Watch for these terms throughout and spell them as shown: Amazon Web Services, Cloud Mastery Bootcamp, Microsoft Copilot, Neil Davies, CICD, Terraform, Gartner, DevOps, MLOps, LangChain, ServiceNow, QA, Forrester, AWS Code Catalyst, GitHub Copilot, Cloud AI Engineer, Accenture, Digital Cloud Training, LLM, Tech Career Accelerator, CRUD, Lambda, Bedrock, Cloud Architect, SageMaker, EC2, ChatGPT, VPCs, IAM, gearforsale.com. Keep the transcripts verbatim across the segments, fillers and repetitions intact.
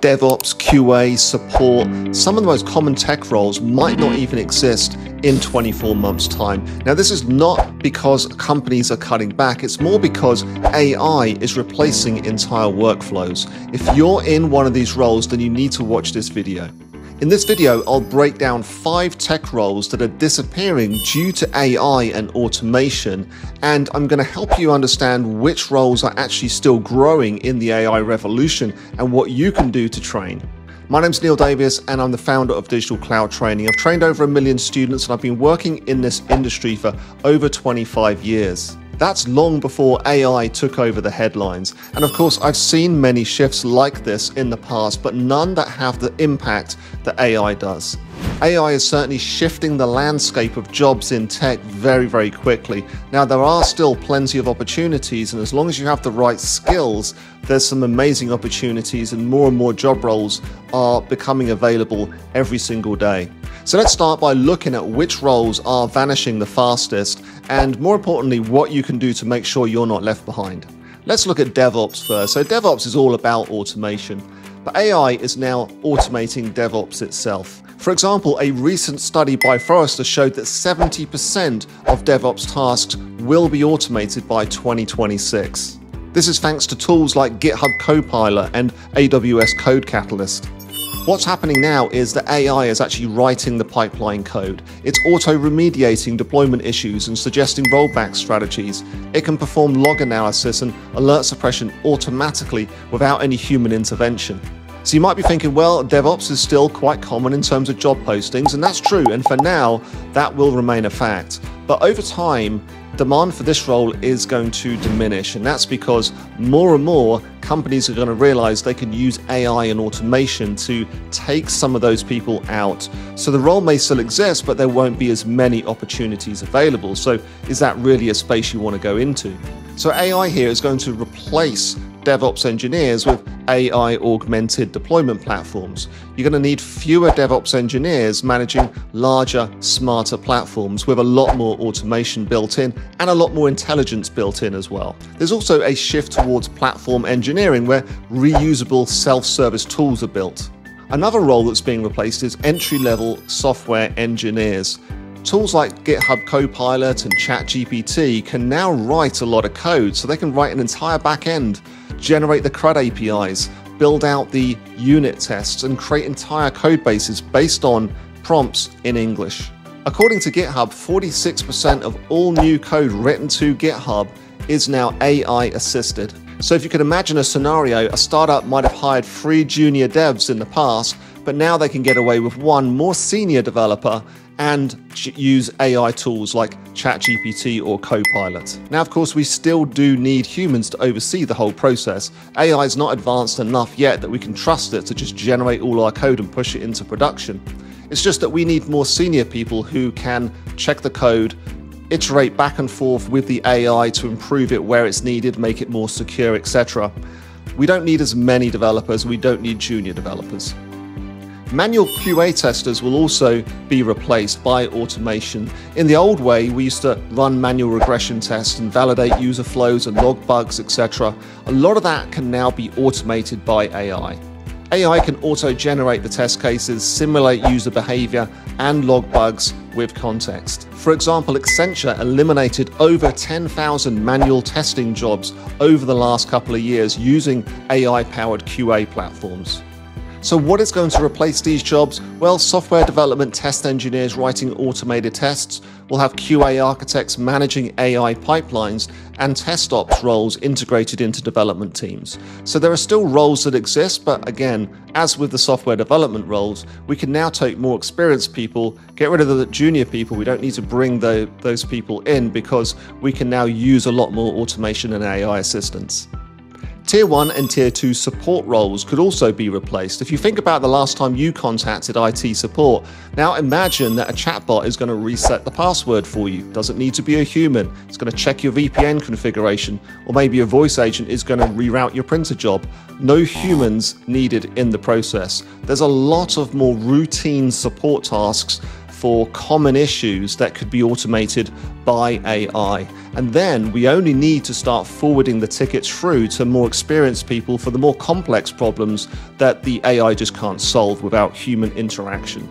DevOps, Q A, support, some of the most common tech roles might not even exist in twenty-four months' time. Now, this is not because companies are cutting back. It's more because A I is replacing entire workflows. If you're in one of these roles, then you need to watch this video. In this video, I'll break down five tech roles that are disappearing due to A I and automation, and I'm going to help you understand which roles are actually still growing in the A I revolution and what you can do to train. My name's Neil Davies, and I'm the founder of Digital Cloud Training. I've trained over a million students, and I've been working in this industry for over twenty-five years. That's long before A I took over the headlines. And of course, I've seen many shifts like this in the past, but none that have the impact that A I does. A I is certainly shifting the landscape of jobs in tech very, very quickly. Now, there are still plenty of opportunities, and as long as you have the right skills, there's some amazing opportunities, and more and more job roles are becoming available every single day. So let's start by looking at which roles are vanishing the fastest, and more importantly, what you can do to make sure you're not left behind. Let's look at DevOps first. So DevOps is all about automation, but A I is now automating DevOps itself. For example, a recent study by Forrester showed that seventy percent of DevOps tasks will be automated by twenty twenty-six. This is thanks to tools like GitHub Copilot and A W S Code Catalyst. What's happening now is that A I is actually writing the pipeline code. It's auto-remediating deployment issues and suggesting rollback strategies. It can perform log analysis and alert suppression automatically without any human intervention. So you might be thinking, well, DevOps is still quite common in terms of job postings, and that's true, and for now, that will remain a fact. But over time, demand for this role is going to diminish, and that's because more and more companies are going to realize they can use A I and automation to take some of those people out. So the role may still exist, but there won't be as many opportunities available. So is that really a space you want to go into? So A I here is going to replace DevOps engineers with A I augmented deployment platforms. You're going to need fewer DevOps engineers managing larger, smarter platforms with a lot more automation built in and a lot more intelligence built in as well. There's also a shift towards platform engineering where reusable self-service tools are built. Another role that's being replaced is entry-level software engineers. Tools like GitHub Copilot and ChatGPT can now write a lot of code, so they can write an entire backend, generate the CRUD A P Is, build out the unit tests, and create entire code bases based on prompts in English. According to GitHub, forty-six percent of all new code written to GitHub is now A I assisted. So if you can imagine a scenario, a startup might have hired three junior devs in the past, but now they can get away with one more senior developer and use A I tools like ChatGPT or Copilot. Now, of course, we still do need humans to oversee the whole process. A I is not advanced enough yet that we can trust it to just generate all our code and push it into production. It's just that we need more senior people who can check the code, iterate back and forth with the A I to improve it where it's needed, make it more secure, et cetera. We don't need as many developers. We don't need junior developers. Manual Q A testers will also be replaced by automation. In the old way, we used to run manual regression tests and validate user flows and log bugs, et cetera. A lot of that can now be automated by A I. A I can auto-generate the test cases, simulate user behavior, and log bugs with context. For example, Accenture eliminated over ten thousand manual testing jobs over the last couple of years using A I-powered Q A platforms. So what is going to replace these jobs? Well, software development test engineers writing automated tests. We'll have Q A architects managing A I pipelines and test ops roles integrated into development teams. So there are still roles that exist, but again, as with the software development roles, we can now take more experienced people, get rid of the junior people. We don't need to bring the, those people in because we can now use a lot more automation and A I assistance. Tier one and tier two support roles could also be replaced. If you think about the last time you contacted I T support, now imagine that a chatbot is going to reset the password for you. Doesn't need to be a human. It's going to check your V P N configuration, or maybe a voice agent is going to reroute your printer job. No humans needed in the process. There's a lot of more routine support tasks for common issues that could be automated by A I. And then we only need to start forwarding the tickets through to more experienced people for the more complex problems that the A I just can't solve without human interaction.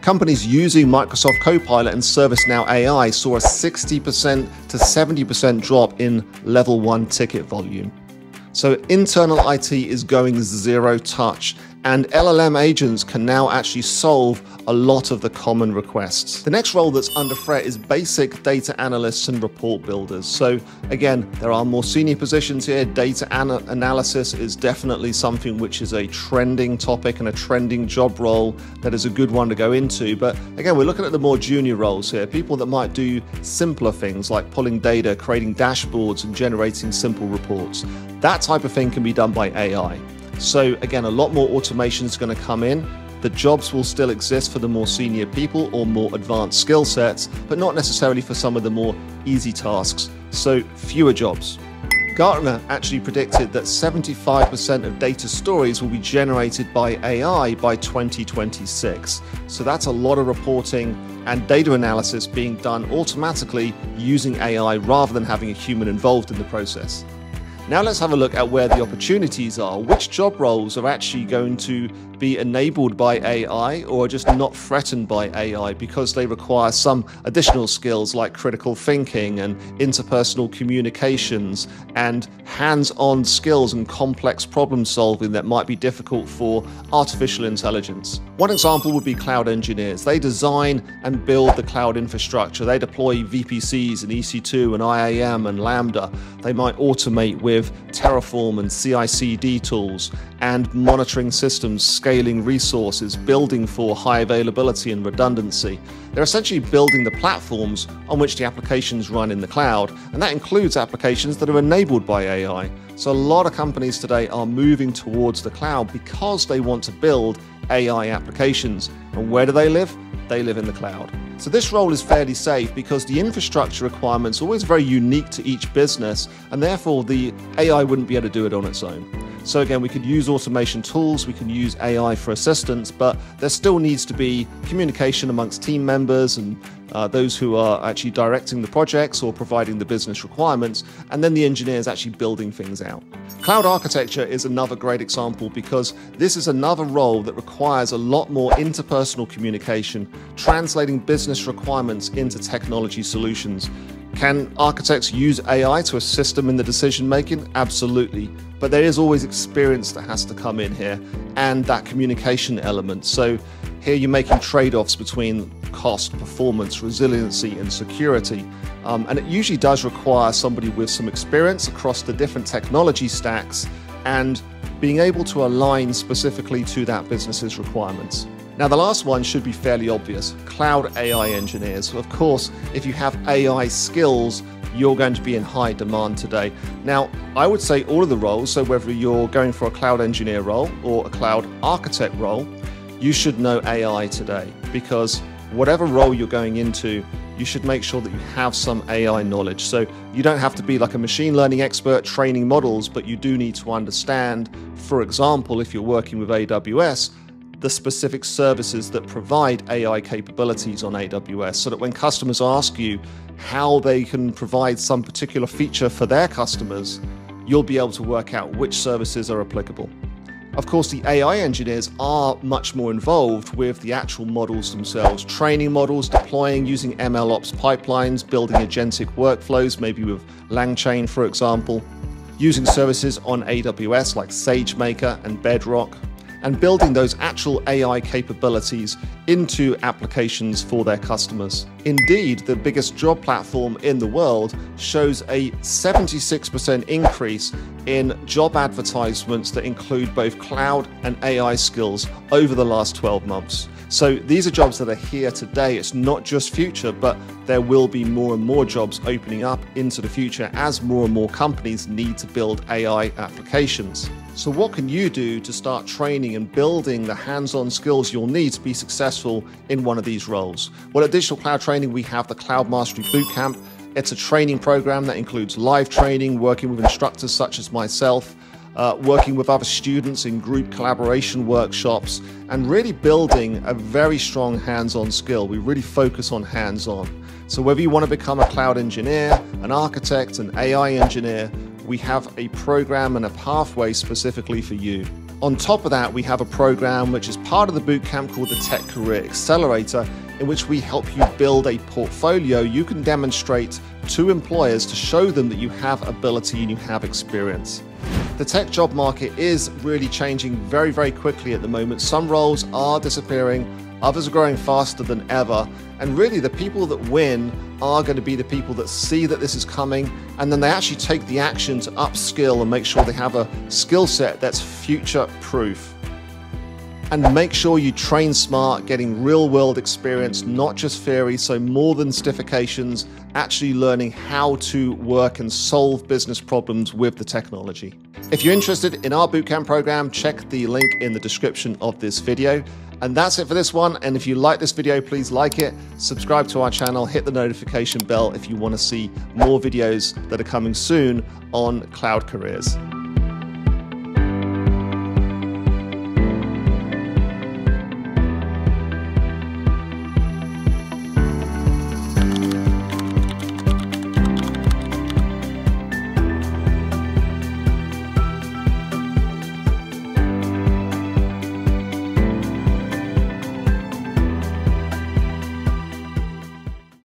Companies using Microsoft Copilot and ServiceNow A I saw a sixty percent to seventy percent drop in level one ticket volume. So internal I T is going zero touch, and L L M agents can now actually solve a lot of the common requests. The next role that's under threat is basic data analysts and report builders. So again, there are more senior positions here. Data ana- analysis is definitely something which is a trending topic and a trending job role that is a good one to go into. But again, we're looking at the more junior roles here, people that might do simpler things like pulling data, creating dashboards, and generating simple reports. That type of thing can be done by A I. So again, a lot more automation is going to come in. The jobs will still exist for the more senior people or more advanced skill sets, but not necessarily for some of the more easy tasks. So fewer jobs. Gartner actually predicted that seventy-five percent of data stories will be generated by A I by twenty twenty-six. So that's a lot of reporting and data analysis being done automatically using A I rather than having a human involved in the process. Now let's have a look at where the opportunities are. Which job roles are actually going to be enabled by A I or are just not threatened by A I because they require some additional skills like critical thinking and interpersonal communications and hands-on skills and complex problem solving that might be difficult for artificial intelligence. One example would be cloud engineers. They design and build the cloud infrastructure. They deploy V P Cs and E C two and I A M and Lambda. They might automate with With Terraform and C I C D tools and monitoring systems, scaling resources, building for high availability and redundancy. They're essentially building the platforms on which the applications run in the cloud, and that includes applications that are enabled by A I. So a lot of companies today are moving towards the cloud because they want to build A I applications. And where do they live? They live in the cloud. So this role is fairly safe because the infrastructure requirements are always very unique to each business, and therefore the A I wouldn't be able to do it on its own. So again, we could use automation tools, we can use A I for assistance, but there still needs to be communication amongst team members and uh, those who are actually directing the projects or providing the business requirements, and then the engineers actually building things out. Cloud architecture is another great example because this is another role that requires a lot more interpersonal communication, translating business requirements into technology solutions. Can architects use A I to assist them in the decision making? Absolutely. But there is always experience that has to come in here and that communication element. So here you're making trade-offs between cost, performance, resiliency, and security. Um, and it usually does require somebody with some experience across the different technology stacks and being able to align specifically to that business's requirements. Now, the last one should be fairly obvious, cloud A I engineers. Of course, if you have A I skills, you're going to be in high demand today. Now, I would say all of the roles, so whether you're going for a cloud engineer role or a cloud architect role, you should know A I today, because whatever role you're going into, you should make sure that you have some A I knowledge. So you don't have to be like a machine learning expert training models, but you do need to understand, for example, if you're working with A W S, the specific services that provide A I capabilities on A W S, so that when customers ask you how they can provide some particular feature for their customers, you'll be able to work out which services are applicable. Of course, the A I engineers are much more involved with the actual models themselves, training models, deploying, using M L Ops pipelines, building agentic workflows, maybe with LangChain, for example, using services on A W S like SageMaker and Bedrock, and building those actual A I capabilities into applications for their customers. Indeed, the biggest job platform in the world shows a seventy-six percent increase in job advertisements that include both cloud and A I skills over the last twelve months. So these are jobs that are here today. It's not just future, but there will be more and more jobs opening up into the future as more and more companies need to build A I applications. So what can you do to start training and building the hands-on skills you'll need to be successful in one of these roles? Well, at Digital Cloud Training, we have the Cloud Mastery Bootcamp. It's a training program that includes live training, working with instructors such as myself, uh, working with other students in group collaboration workshops, and really building a very strong hands-on skill. We really focus on hands-on. So whether you want to become a cloud engineer, an architect, an A I engineer, we have a program and a pathway specifically for you. On top of that, we have a program which is part of the bootcamp called the Tech Career Accelerator, in which we help you build a portfolio you can demonstrate to employers to show them that you have ability and you have experience. The tech job market is really changing very, very quickly at the moment. Some roles are disappearing, others are growing faster than ever. And really the people that win are going to be the people that see that this is coming, and then they actually take the action to upskill and make sure they have a skill set that's future-proof. And make sure you train smart, getting real-world experience, not just theory, so more than certifications, actually learning how to work and solve business problems with the technology. If you're interested in our bootcamp program, check the link in the description of this video. And that's it for this one. And if you like this video, please like it, subscribe to our channel, hit the notification bell if you want to see more videos that are coming soon on cloud careers.